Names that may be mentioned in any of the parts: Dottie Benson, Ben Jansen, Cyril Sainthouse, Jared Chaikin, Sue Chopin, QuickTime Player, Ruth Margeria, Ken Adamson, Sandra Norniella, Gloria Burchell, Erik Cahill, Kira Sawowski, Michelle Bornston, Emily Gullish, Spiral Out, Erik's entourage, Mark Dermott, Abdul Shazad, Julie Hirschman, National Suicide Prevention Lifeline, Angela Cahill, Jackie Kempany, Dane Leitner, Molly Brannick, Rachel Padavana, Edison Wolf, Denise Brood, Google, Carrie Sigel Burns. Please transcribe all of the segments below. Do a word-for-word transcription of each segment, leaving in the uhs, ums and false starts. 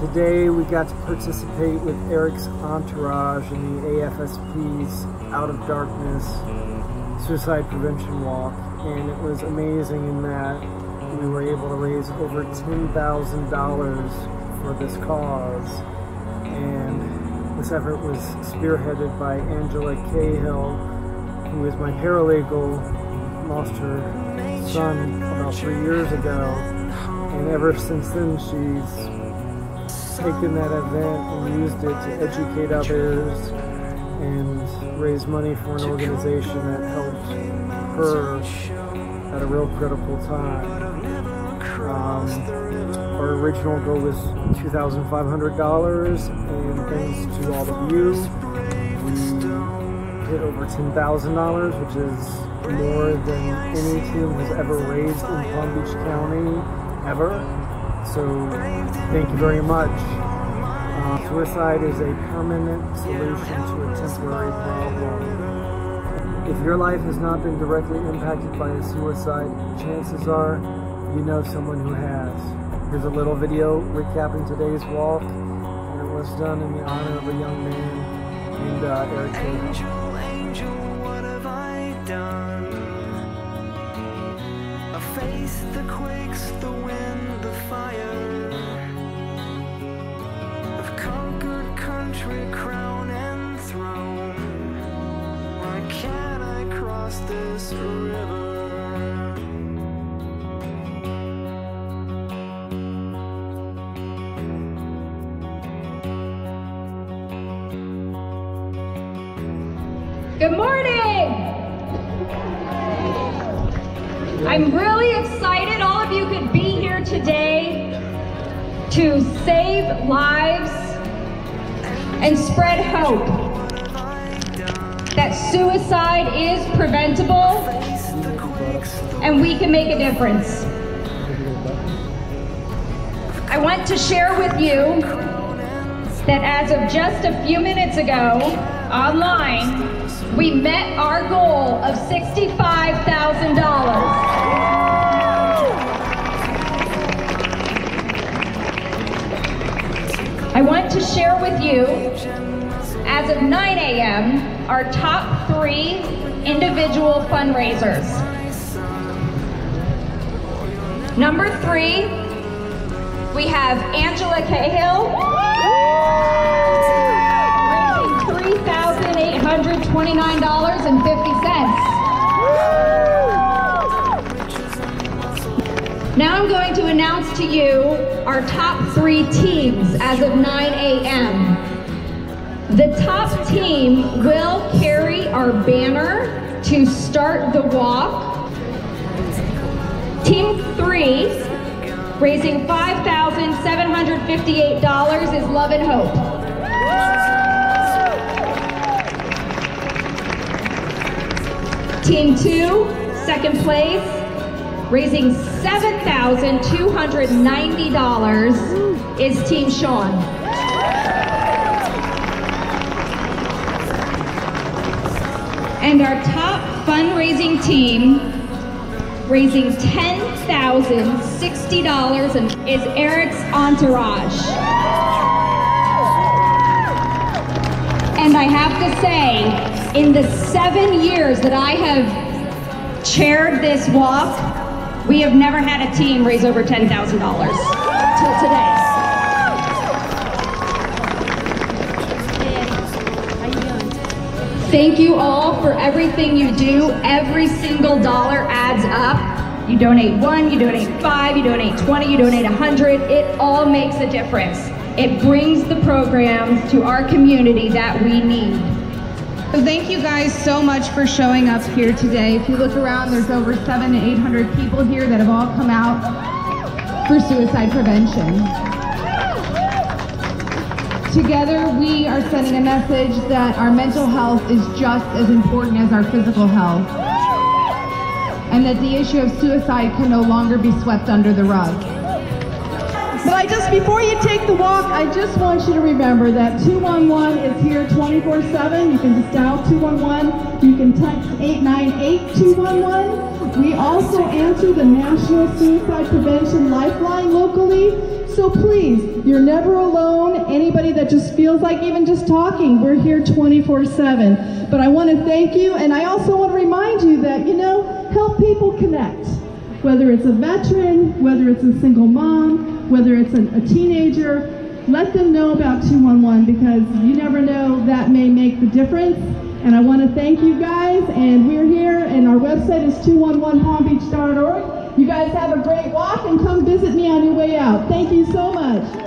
Today we got to participate with Erik's entourage in the A F S P's Out of Darkness Suicide Prevention Walk, and it was amazing in that we were able to raise over ten thousand dollars for this cause. And this effort was spearheaded by Angela Cahill, who is my paralegal, lost her son about three years ago, and ever since then she's taken that event and used it to educate others and raise money for an organization that helped her at a real critical time. Um, our original goal was two thousand five hundred dollars, and thanks to all of you, we hit over ten thousand dollars, which is more than any team has ever raised in Palm Beach County, ever. So, thank you very much. Uh, suicide is a permanent solution to a temporary problem. If your life has not been directly impacted by a suicide, chances are you know someone who has. Here's a little video recapping today's walk, and it was done in the honor of a young man named uh, Erik Cahill. Angel, angel, what have I done? I face the quakes, the wind, fire. I've conquered country, crown and throne. Why can't I cross this river? Good morning! I'm really excited all of you could be here today to save lives and spread hope that suicide is preventable and we can make a difference. I want to share with you that as of just a few minutes ago, online, we met our goal of sixty-five thousand dollars. I want to share with you, as of nine A M, our top three individual fundraisers. Number three, we have Angela Cahill, raising three thousand eight hundred twenty-nine dollars and fifty cents. Now I'm going to announce to you our top three teams as of nine A M. The top team will carry our banner to start the walk. Team three, raising five thousand seven hundred fifty-eight dollars, is Love and Hope. Team two, second place, raising seven thousand two hundred ninety dollars is Team Sean. And our top fundraising team, raising ten thousand sixty dollars, is Erik's entourage. And I have to say, in the seven years that I have chaired this walk, we have never had a team raise over ten thousand dollars till today. Thank you all for everything you do. Every single dollar adds up. You donate one, you donate five, you donate twenty, you donate one hundred. It all makes a difference. It brings the programs to our community that we need. So thank you guys so much for showing up here today. If you look around, there's over seven to eight hundred people here that have all come out for suicide prevention. Together, we are sending a message that our mental health is just as important as our physical health, and that the issue of suicide can no longer be swept under the rug. But I just, before you take the walk, I just want you to remember that two one one is here twenty-four seven. You can just dial two one one. You can text eight nine eight, two one one. We also answer the National Suicide Prevention Lifeline locally. So please, you're never alone. Anybody that just feels like even just talking, we're here twenty-four seven. But I want to thank you, and I also want to remind you that, you know, help people connect. Whether it's a veteran, whether it's a single mom, whether it's an, a teenager, let them know about two one one, because you never know, that may make the difference. And I want to thank you guys, and we're here, and our website is two one one palm beach dot org. You guys have a great walk, and come visit me on your way out. Thank you so much.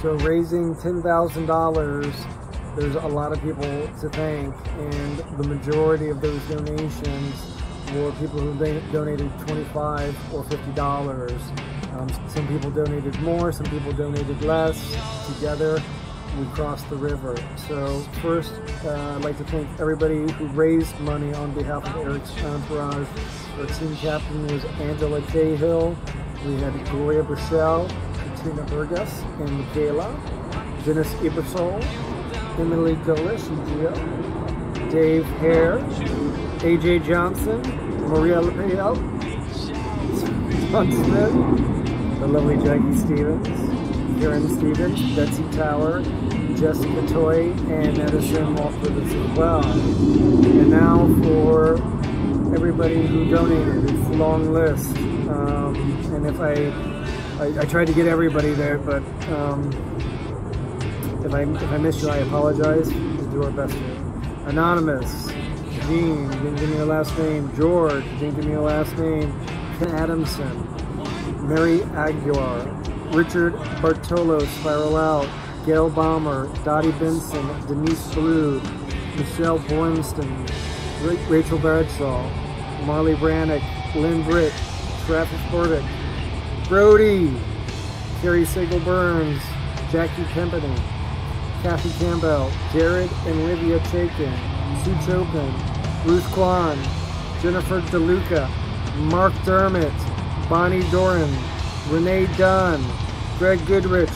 So raising ten thousand dollars, there's a lot of people to thank, and the majority of those donations were people who donated twenty-five dollars or fifty dollars. Um, some people donated more, some people donated less. Together, we crossed the river. So first, uh, I'd like to thank everybody who raised money on behalf of Erik's Entourage. Our team captain was Angela Cahill. We had Gloria Burchell, Tina Burgess and Michaela, Dennis Ibersol, Emily Gullish and Gio, Dave Hare, A J Johnson, Maria LaPayelle, John Smith, the lovely Jackie Stevens, Karen Stevens, Betsy Tower, Jessica Toy, and Edison Wolf with us as well. And now for everybody who donated, it's a long list, um, and if I I, I tried to get everybody there, but um, if I if I miss you, I apologize. We'll do our best here. Anonymous, Gene, didn't give me your last name. George, didn't give me your last name. Ken Adamson, Mary Aguilar, Richard Bartolo, Spiral Out, Gail Balmer, Dottie Benson, Denise Brood, Michelle Bornston, Ra Rachel Bardsall, Molly Brannick, Lynn Britt, Travis Fordick, Brody, Carrie Sigel Burns, Jackie Kempany, Kathy Campbell, Jared and Livia Chaikin, Sue Chopin, Ruth Kwan, Jennifer DeLuca, Mark Dermott, Bonnie Doran, Renee Dunn, Greg Goodrich,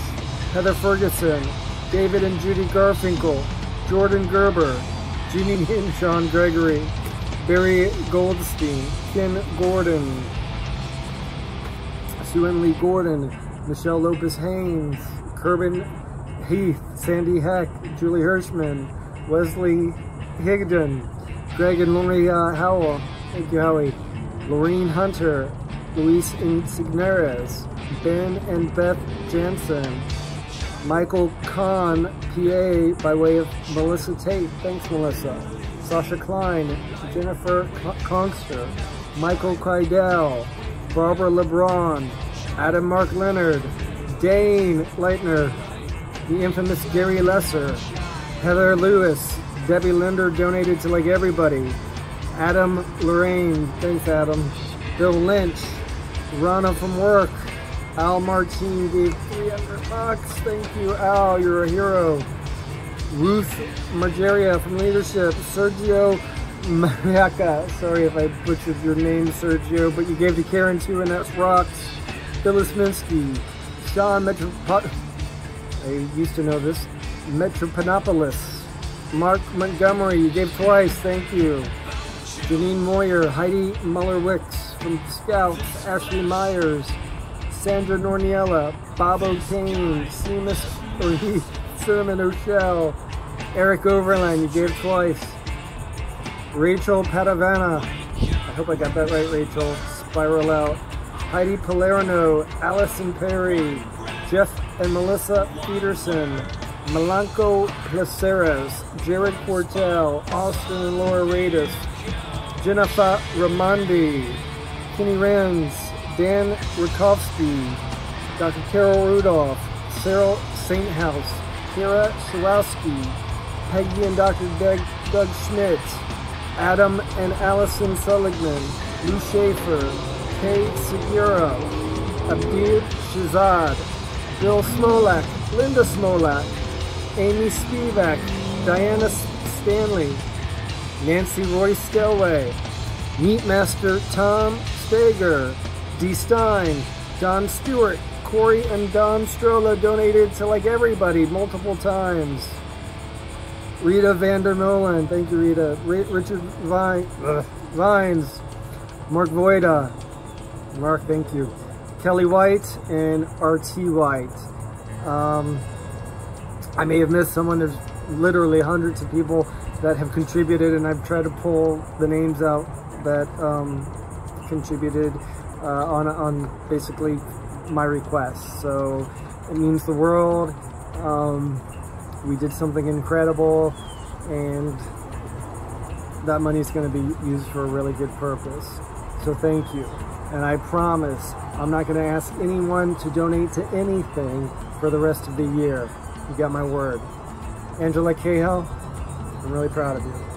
Heather Ferguson, David and Judy Garfinkel, Jordan Gerber, Jeannie and Sean Gregory, Barry Goldstein, Ken Gordon, Sue Emily Gordon, Michelle Lopez Haynes, Kirby Heath, Sandy Heck, Julie Hirschman, Wesley Higdon, Greg and Lori uh, Howell, thank you Howie, Lorene Hunter, Luis Insigneres, Ben and Beth Jansen, Michael Kahn, P A, by way of Melissa Tate, thanks Melissa, Sasha Klein, Jennifer Conkster, Michael Kydell, Barbara LeBron, Adam Mark Leonard, Dane Leitner, the infamous Gary Lesser, Heather Lewis, Debbie Linder donated to like everybody, Adam Lorraine, thanks Adam, Bill Lynch, Rana from work, Al Martin gave three hundred bucks, thank you Al, you're a hero, Ruth Margeria from Leadership, Sergio Mariaca, sorry if I butchered your name, Sergio, but you gave to Karen too, and that's rocks. Phyllis Minsky, Sean Metropot. I used to know this. Metropanopoulos, Mark Montgomery, you gave twice, thank you. Janine Moyer, Heidi Muller-Wicks from Scouts, Ashley Myers, Sandra Norniella, Bob O'Kane, Seamus O'Heath, Cinnamon O'Shell, Eric Overland, you gave twice. Rachel Padavana, I hope I got that right, Rachel. Spiral Out. Heidi Palermo, Allison Perry, Jeff and Melissa Peterson, Melanco Placeres, Jared Portel, Austin and Laura Radis, Jennifer Ramondi, Kenny Renz, Dan Rakowski, Doctor Carol Rudolph, Cyril Sainthouse, Kira Sawowski, Peggy and Doctor Doug, Doug Schmidt, Adam and Allison Seligman, Lou Schaefer, Kay Segura, Abdul Shazad, Bill Smolak, Linda Smolak, Amy Spivak, Diana Stanley, Nancy Roy Skelway, Meatmaster Tom Stager, D. Stein, Don Stewart, Corey and Don Strola donated to like everybody multiple times. Rita Vandermolen, thank you, Rita. Ra Richard Vine, ugh, Vines, Mark Voida, Mark, thank you. Kelly White and R T White. Um, I may have missed someone. There's literally hundreds of people that have contributed, and I've tried to pull the names out that um, contributed uh, on, on basically my request. So it means the world. Um, We did something incredible, and that money is going to be used for a really good purpose. So thank you. And I promise I'm not going to ask anyone to donate to anything for the rest of the year. You got my word. Angela Cahill, I'm really proud of you.